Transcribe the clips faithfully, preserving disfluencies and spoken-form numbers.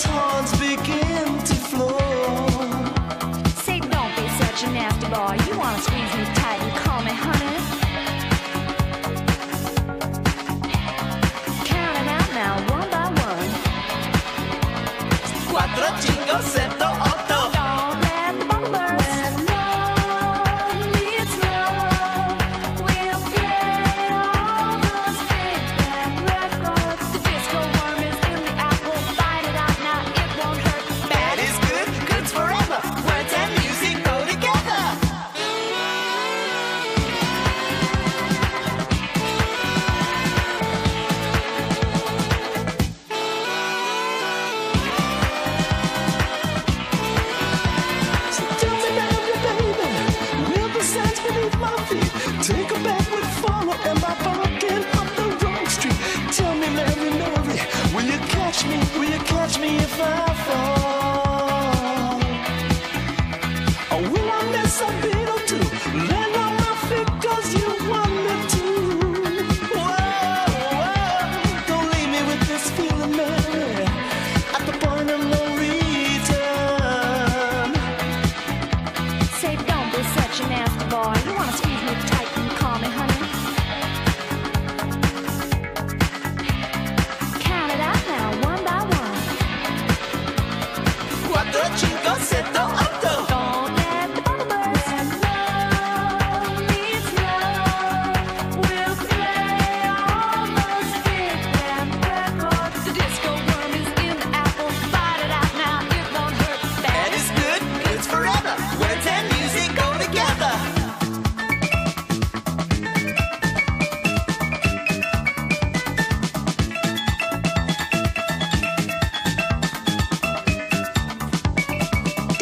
Those horns begin to flow. Say, don't be such a nasty boy. You wanna squeeze me tight and call me honey. Count it out now, one by one. Cuatro, cinco, seto, ocho. Don't let the bubble burst. When love meets love, we'll get all those big bad records. The disco worm is in the apple. Bite it out now, it won't hurt. Bad is good, good's forever. Words and music go together. So tell me, baby, baby, will the sands beneath my feet take a backward follow? Am I barking up the wrong street? Tell me, Mary, Mary, will you catch me? Will you catch me if I fall? Or will I miss a beat or two? Land on my feet 'cause you want me to. Whoa, whoa, don't leave me with this feeling, Mary, at the point of no return. Say, don't be such a nasty boy. You wanna squeeze me tight and call me honey. Count it out now, one by one. Cuatro, cinco, seto, ocho. Don't let the bubble burst. When love meets love, we'll play all those big bad records. The disco worm is in the apple. Bite it out now, it won't hurt. Bad is good, good's forever. Words and music go together.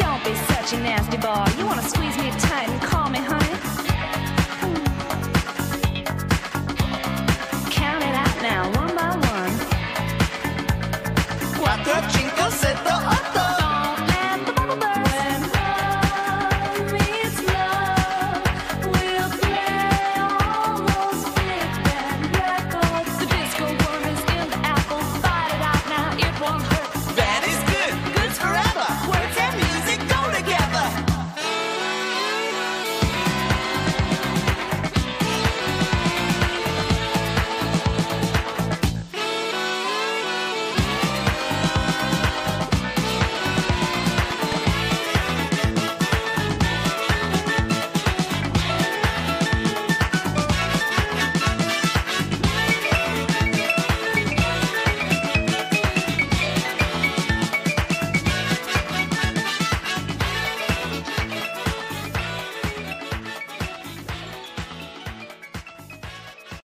Don't be such a nasty boy. You wanna squeeze me tight and call